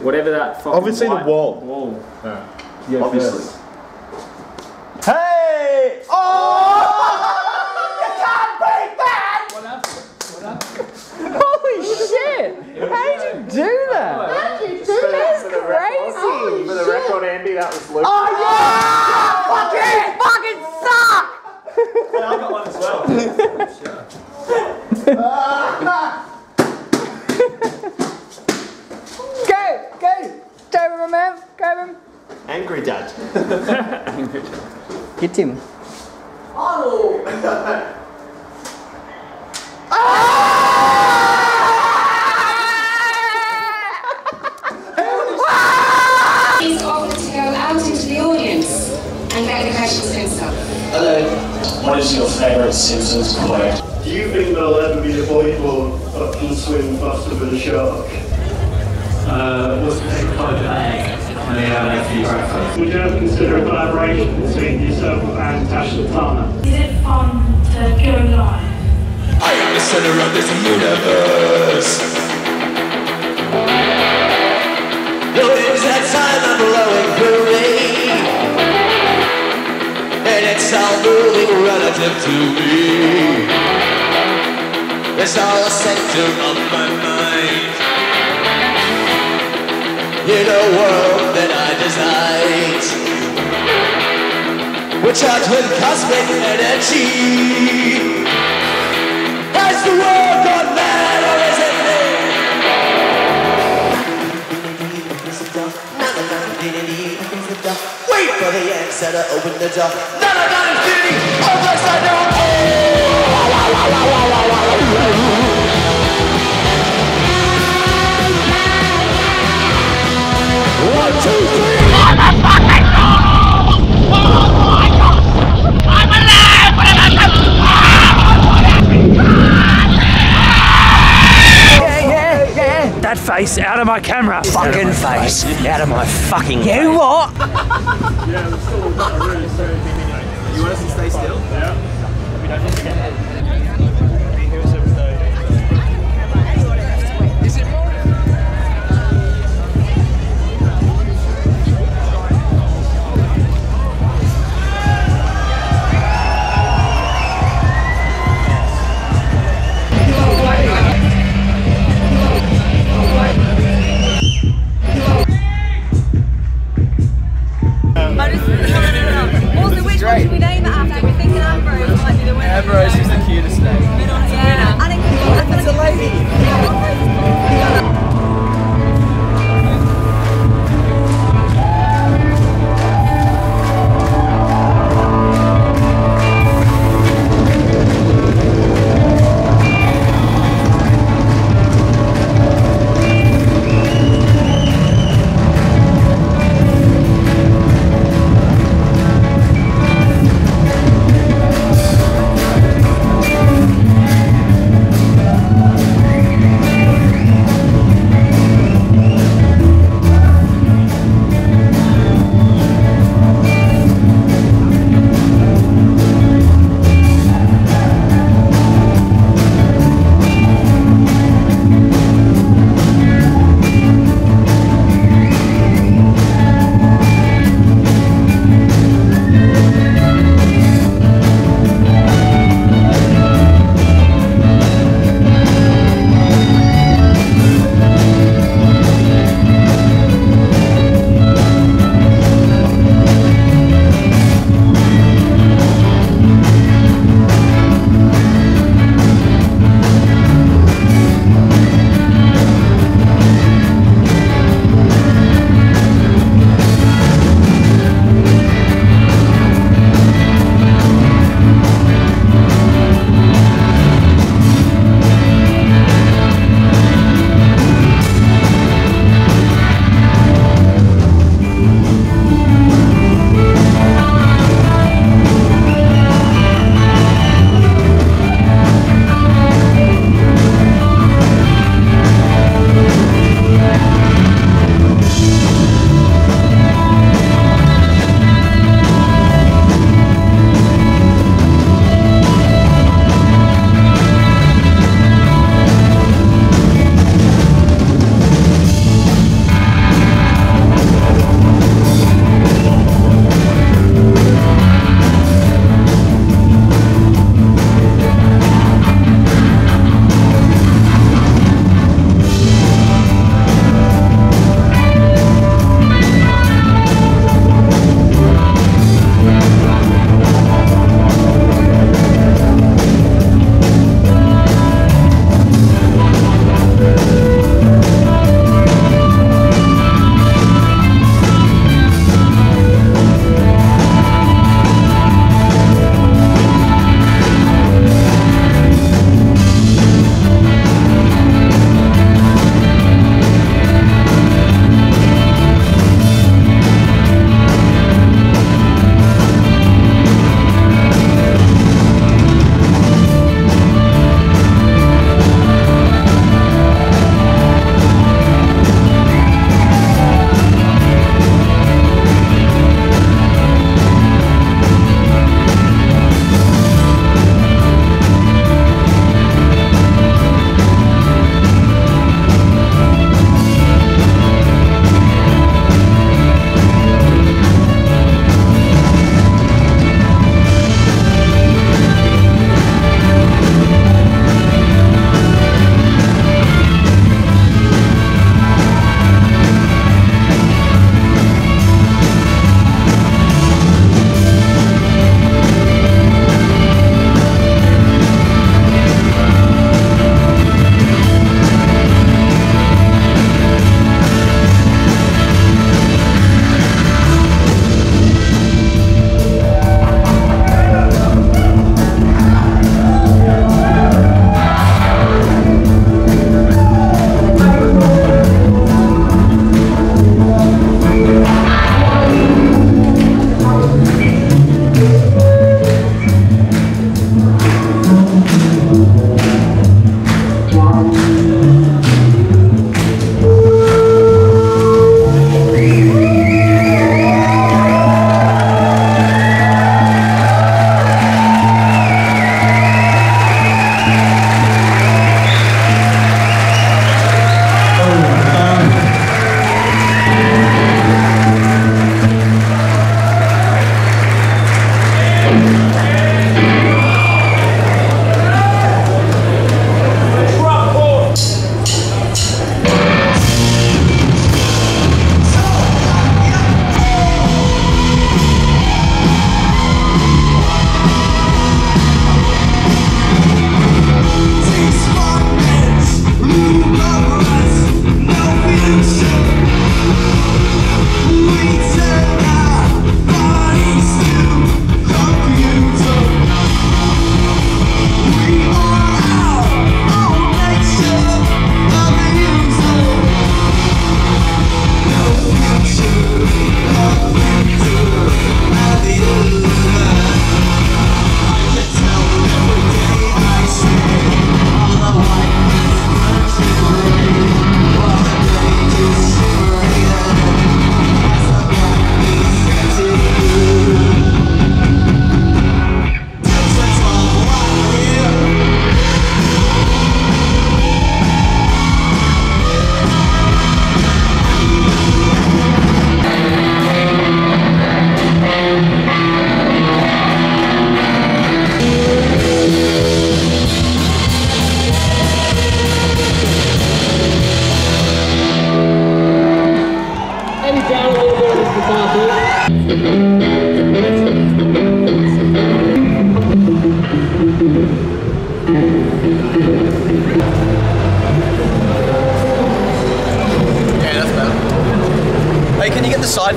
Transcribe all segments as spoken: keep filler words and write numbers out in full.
Whatever that fucking obviously white, the wall. Wall. Yeah. You're obviously. First. Hey! Oh! You can't beat that! What happened? What happened? Holy shit! How did you do that? How did you do that? That's crazy! Holy for the record, shit. Andy, that was Luke. Oh yeah! Fuck it! Fucking suck! Yeah, I got one as well. Go! Go! Grab him, man! Grab him! Angry dad. Angry dad. Hit him. Oh! He's offered to go out into the audience and make the questions himself. Hello. What is your favourite Simpsons quote? Do you think there'll ever be a boy born up and swim faster than a shark? Uh, what's the big quote? Would you ever consider a collaboration between yourself and Tasha Tana? Is it fun to go live? I am the center of this universe. The waves that time are blowing through me, and it's all moving relative to me. It's all a sector of my mind. In a world that I designed, we're charged with cosmic energy. Has the world gone mad or is it there? Wait for the answer to open the door. Not about infinity, unless I don't know. One, two, three! I'm a fucking dog! Oh my god! I'm alive! Yeah, yeah, yeah! That face out of my camera! Fucking out my face. face! Out of my fucking face! You what? Yeah, I'm still not really sorry. You want us to stay still? Yeah. We don't need to get ahead. Right.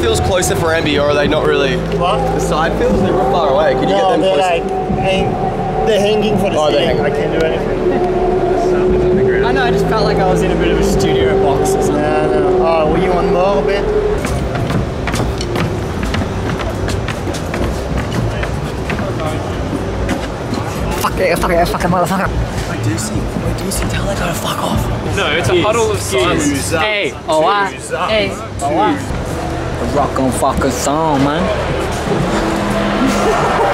feels closer for N B, or are they not really? What? The side feels? They're far away. Can you no, get them closer? Like, hang, they're hanging for the oh, thing. Hang, I can't do anything. I know, I just felt like I was in a bit of a studio box or something. No, no. Oh, will you want more a bit? Yeah, fuck it, fucking motherfucker. I do see, I do see, tell that guy to fuck off. No, it's a yes. Huddle of silence. Hey, oh I, hey, oh I. Rock on fucking song, man.